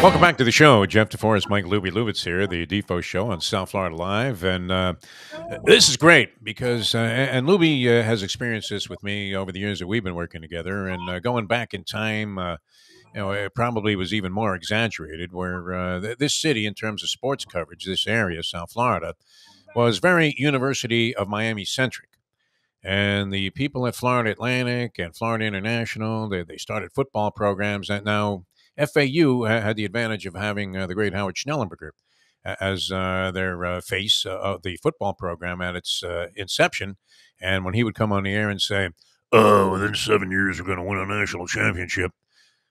Welcome back to the show. Jeff DeForest, Mike Luby-Lubitz here, the Defo Show on South Florida Live. And this is great because, and Luby has experienced this with me over the years that we've been working together. And going back in time, you know, it probably was even more exaggerated where this city, in terms of sports coverage, this area, South Florida, was very University of Miami-centric. And the people at Florida Atlantic and Florida International, they started football programs that now... FAU had the advantage of having the great Howard Schnellenberger as their face of the football program at its inception. And when he would come on the air and say, "Oh, within 7 years, we're going to win a national championship,"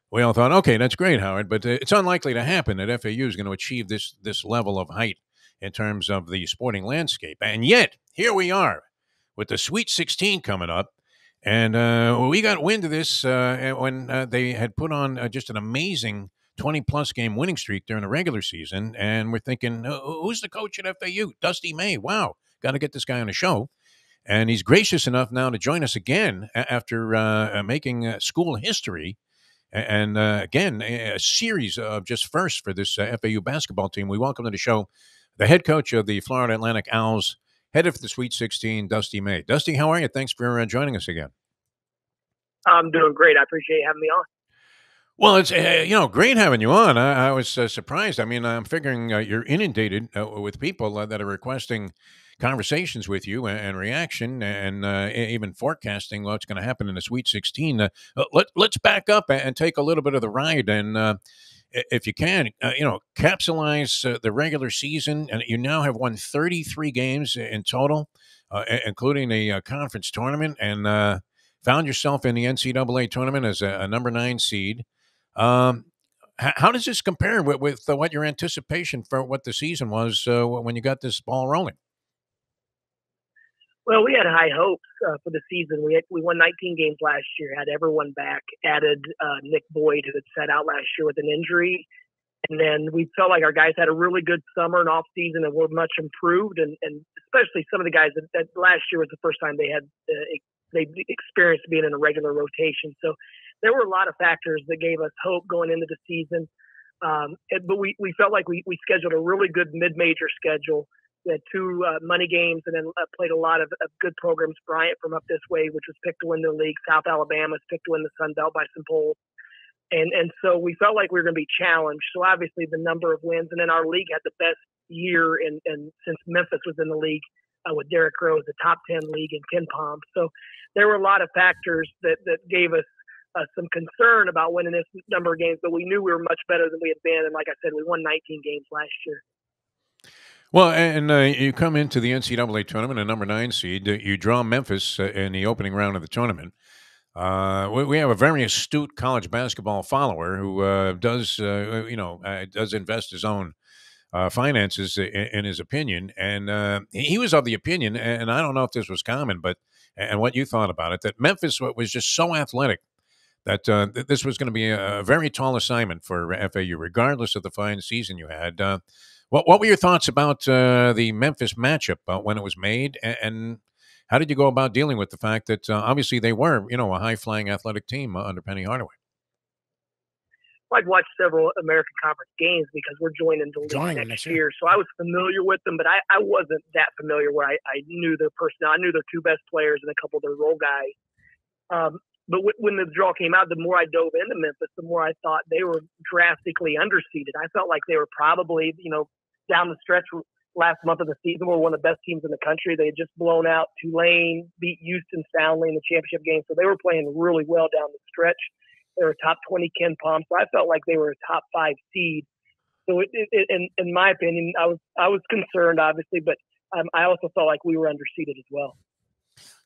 we all thought, okay, that's great, Howard, but it's unlikely to happen that FAU is going to achieve this level of height in terms of the sporting landscape. And yet, here we are with the Sweet 16 coming up. And we got wind of this when they had put on just an amazing 20-plus game winning streak during the regular season. And we're thinking, who's the coach at FAU? Dusty May. Wow. Got to get this guy on the show. And he's gracious enough now to join us again after making school history. And, again, a series of just firsts for this FAU basketball team. We welcome to the show the head coach of the Florida Atlantic Owls, headed for the Sweet 16, Dusty May. Dusty, how are you? Thanks for joining us again. I'm doing great. I appreciate having me on. Well, it's you know, great having you on. I was surprised. I mean, I'm figuring you're inundated with people that are requesting conversations with you and reaction and even forecasting what's going to happen in the Sweet 16. Let's back up and take a little bit of the ride and. If you can, you know, capsulize the regular season, and you now have won 33 games in total, including a conference tournament, and found yourself in the NCAA tournament as a number 9 seed. How does this compare with what your anticipation for what the season was when you got this ball rolling? Well, we had high hopes for the season. We won 19 games last year, had everyone back, added Nick Boyd, who had sat out last year with an injury. And then we felt like our guys had a really good summer and off season and were much improved. And especially some of the guys that last year was the first time they had they experienced being in a regular rotation. So there were a lot of factors that gave us hope going into the season. But we felt like we scheduled a really good mid-major schedule. We had 2 money games and then played a lot of good programs. Bryant from up this way, which was picked to win the league. South Alabama's picked to win the Sun Belt by some polls. And so we felt like we were going to be challenged. So obviously the number of wins. And then our league had the best year in since Memphis was in the league with Derek Rose, the top 10 league in KenPom. So there were a lot of factors that gave us some concern about winning this number of games. But we knew we were much better than we had been. And like I said, we won 19 games last year. Well, and you come into the NCAA tournament, a number 9 seed. You draw Memphis in the opening round of the tournament. We have a very astute college basketball follower who does invest his own finances in his opinion. And he was of the opinion, and I don't know if this was common, but and what you thought about it, that Memphis was just so athletic that this was going to be a very tall assignment for FAU, regardless of the fine season you had. What were your thoughts about the Memphis matchup when it was made, and how did you go about dealing with the fact that obviously they were, you know, a high-flying athletic team under Penny Hardaway? Well, I'd watched several American Conference games because we're joining the league next year, so I was familiar with them, but I wasn't that familiar where I knew their personnel. I knew their 2 best players and a couple of their role guys. But when the draw came out, the more I dove into Memphis, the more I thought they were drastically underseeded. I felt like they were probably, you know, down the stretch last month of the season were one of the best teams in the country. They had just blown out Tulane, beat Houston soundly in the championship game. So they were playing really well down the stretch. They were top 20 KenPom. So I felt like they were a top 5 seed. So in my opinion, I was concerned, obviously, but I also felt like we were underseeded as well.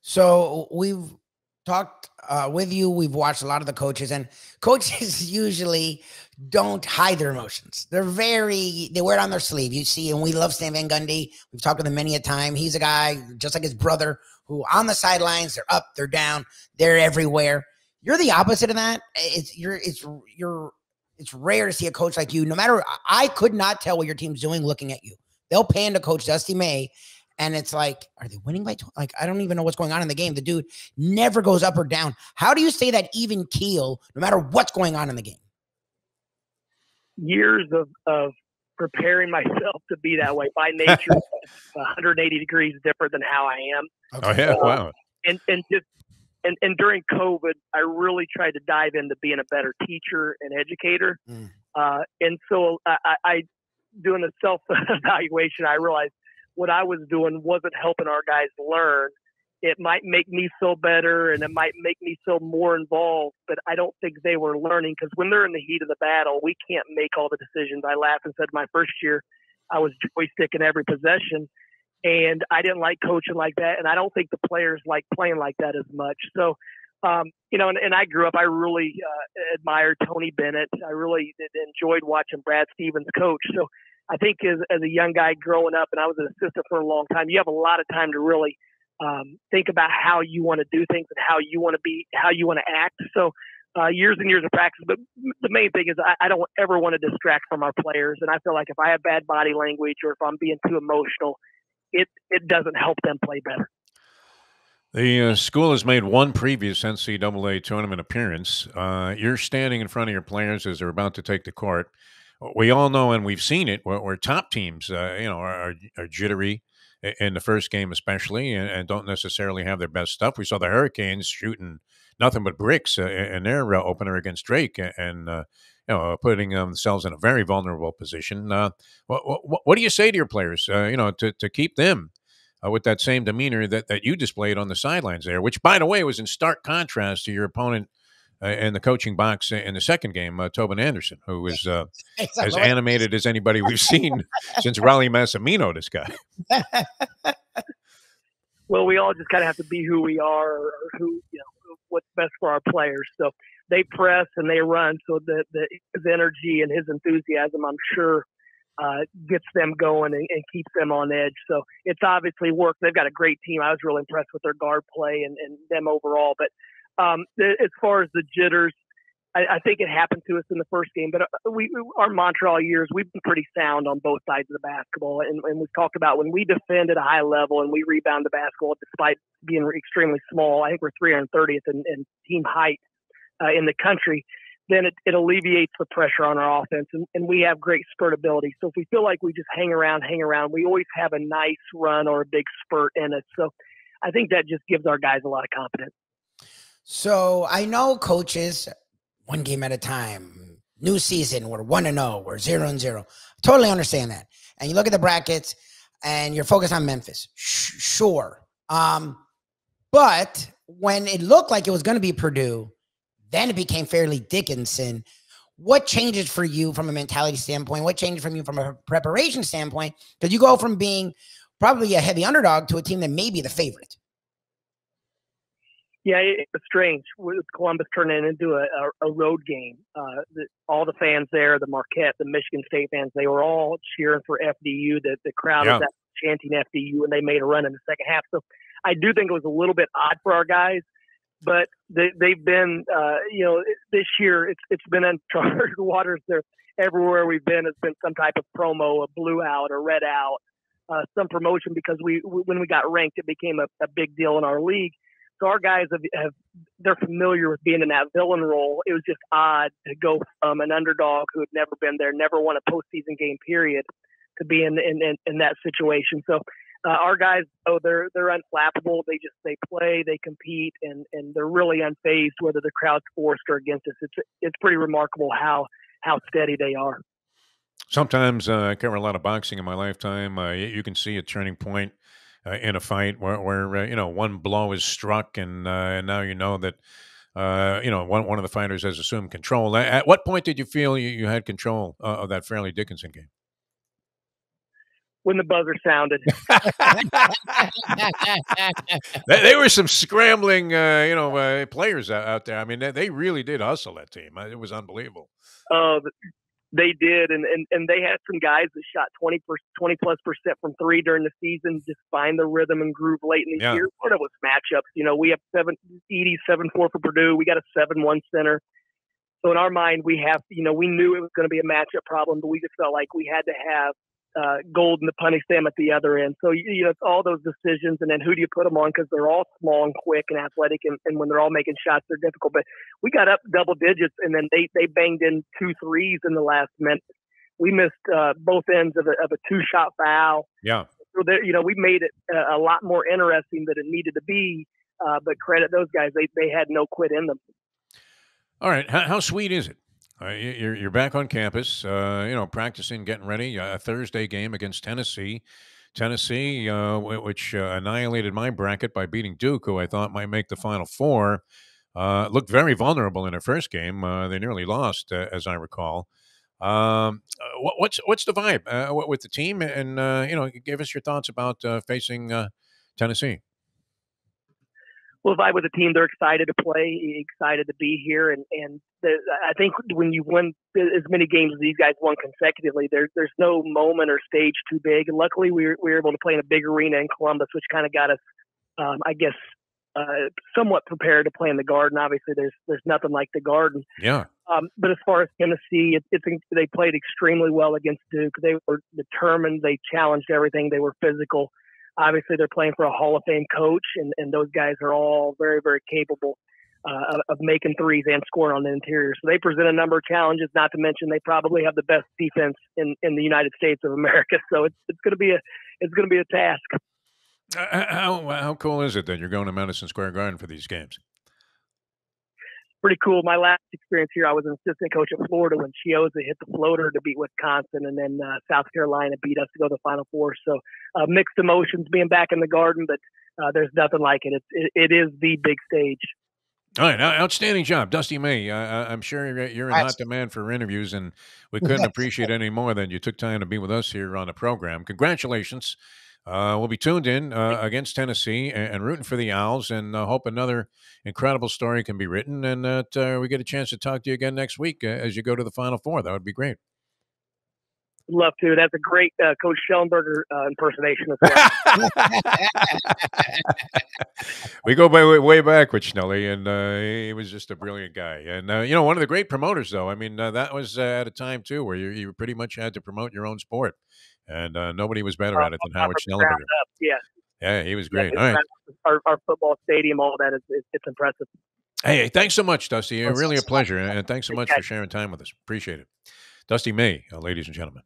So we've talked with you. We've watched a lot of the coaches, and coaches usually don't hide their emotions. They wear it on their sleeve. You see, and we love Stan Van Gundy. We've talked to him many a time. He's a guy just like his brother who on the sidelines, they're up, they're down, they're everywhere. You're the opposite of that. It's rare to see a coach like you. No matter, I could not tell what your team's doing looking at you. They'll pan to Coach Dusty May. And it's like, are they winning by 20? Like, I don't even know what's going on in the game. The dude never goes up or down. How do you stay that even keel no matter what's going on in the game? years of preparing myself to be that way. By nature, 180 degrees different than how I am. Okay. Oh yeah, wow. And during COVID, I really tried to dive into being a better teacher and educator. Mm. And so I doing a self-evaluation, I realized what I was doing wasn't helping our guys learn. It might make me feel better and it might make me feel more involved, but I don't think they were learning, because when they're in the heat of the battle, we can't make all the decisions. I laughed and said my first year I was joysticking every possession, and I didn't like coaching like that, and I don't think the players like playing like that as much. So, and I grew up, I really admired Tony Bennett. I really enjoyed watching Brad Stevens coach. So I think as a young guy growing up, and I was an assistant for a long time, you have a lot of time to really think about how you want to do things and how you want to be, how you want to act. So years and years of practice. But the main thing is I don't ever want to distract from our players. And I feel like if I have bad body language or if I'm being too emotional, it doesn't help them play better. The school has made one previous NCAA tournament appearance. You're standing in front of your players as they're about to take the court. We all know, and we've seen it, where top teams, are jittery in the first game especially, and don't necessarily have their best stuff. We saw the Hurricanes shooting nothing but bricks in their opener against Drake, and putting themselves in a very vulnerable position. What do you say to your players, to keep them with that same demeanor that you displayed on the sidelines there, which, by the way, was in stark contrast to your opponent in the coaching box in the second game, Tobin Anderson, who is as animated as anybody we've seen since Riley Massimino, this guy. Well, we all just kind of have to be who we are, or what's best for our players. So they press and they run, so his energy and his enthusiasm, I'm sure, gets them going and keeps them on edge. So it's obviously worked. They've got a great team. I was really impressed with their guard play and them overall. But as far as the jitters, I think it happened to us in the first game. But our Montreal years, we've been pretty sound on both sides of the basketball. And we've talked about when we defend at a high level and we rebound the basketball despite being extremely small. I think we're 330th in team height in the country. Then it alleviates the pressure on our offense, and we have great spurt ability. So if we feel like we just hang around, we always have a nice run or a big spurt in us. So I think that just gives our guys a lot of confidence. So I know coaches, one game at a time, new season, we're 1-0, we're 0-0. Totally understand that. And you look at the brackets and you're focused on Memphis. Sure. But when it looked like it was going to be Purdue, then it became fairly Dickinson. What changes for you from a mentality standpoint? What changes from you from a preparation standpoint? Because you go from being probably a heavy underdog to a team that may be the favorite. Yeah, it was strange. Columbus turned it into a road game. All the fans there, the Marquette, the Michigan State fans, they were all cheering for FDU. The crowd was chanting FDU, and they made a run in the second half. So I do think it was a little bit odd for our guys. But they've been, this year it's been uncharted waters. There, everywhere we've been has been some type of promo, a blue out, a red out, some promotion, because when we got ranked, it became a big deal in our league. So our guys they're familiar with being in that villain role. It was just odd to go from an underdog who had never been there, never won a postseason game, period, to be in that situation. So. Our guys, they're unflappable. They play, they compete, and they're really unfazed whether the crowd's forced or against us. It's pretty remarkable how steady they are. Sometimes I cover a lot of boxing in my lifetime. You can see a turning point in a fight where one blow is struck, and now you know that one of the fighters has assumed control. At what point did you feel you had control of that Fairleigh Dickinson game? When the buzzer sounded. They were some scrambling, players out there. I mean, they really did hustle that team. It was unbelievable. They did. And they had some guys that shot 20+% from three during the season, just find the rhythm and groove late in the year. Part of it was matchups. We have 7.4 for Purdue. We got a 7-1 center. So in our mind, we knew it was going to be a matchup problem, but we just felt like we had to have gold in the punting stam at the other end. So, you know, it's all those decisions. And then who do you put them on? Because they're all small and quick and athletic. And when they're all making shots, they're difficult. But we got up double digits, and then they banged in 2 threes in the last minute. We missed both ends of a two-shot foul. Yeah. So, you know, we made it a lot more interesting than it needed to be. But credit those guys. They had no quit in them. All right. How sweet is it? You're back on campus, you know, practicing, getting ready. A Thursday game against Tennessee. Tennessee, which annihilated my bracket by beating Duke, who I thought might make the Final Four, looked very vulnerable in their first game. They nearly lost, as I recall. What's the vibe with the team? And, you know, give us your thoughts about facing Tennessee. Well, vibe with the team. They're excited to play, excited to be here, and I think when you win as many games as these guys won consecutively, there's no moment or stage too big. And luckily, we were able to play in a big arena in Columbus, which kind of got us, I guess, somewhat prepared to play in the Garden. Obviously, there's nothing like the Garden. Yeah. But as far as Tennessee, they played extremely well against Duke. They were determined. They challenged everything. They were physical. Obviously, they're playing for a Hall of Fame coach, and those guys are all very, very capable of making threes and scoring on the interior. So they present a number of challenges, not to mention they probably have the best defense in the United States of America. So it's going to be a task. How cool is it that you're going to Madison Square Garden for these games? Pretty cool. My last experience here, I was an assistant coach at Florida when Chiozza hit the floater to beat Wisconsin, and then South Carolina beat us to go to the Final Four. So mixed emotions being back in the Garden, but there's nothing like it. It is the big stage. All right, outstanding job, Dusty May. I'm sure you're in hot demand for interviews, and we couldn't appreciate any more than you took time to be with us here on the program. Congratulations. We'll be tuned in against Tennessee and rooting for the Owls, and hope another incredible story can be written, and that we get a chance to talk to you again next week as you go to the Final Four. That would be great. Love to. That's a great Coach Schnellenberger impersonation as well. We go way back with Schnelly, and he was just a brilliant guy. And, you know, one of the great promoters, though. I mean, that was at a time, too, where you pretty much had to promote your own sport. And nobody was better at it than Howard Schnellenberger. Yeah. Yeah, he was great. Yeah, all right. Our football stadium, all that, it's impressive. Hey, thanks so much, Dusty. Really a pleasure. And thanks so much for sharing time with us. Appreciate it. Dusty May, ladies and gentlemen.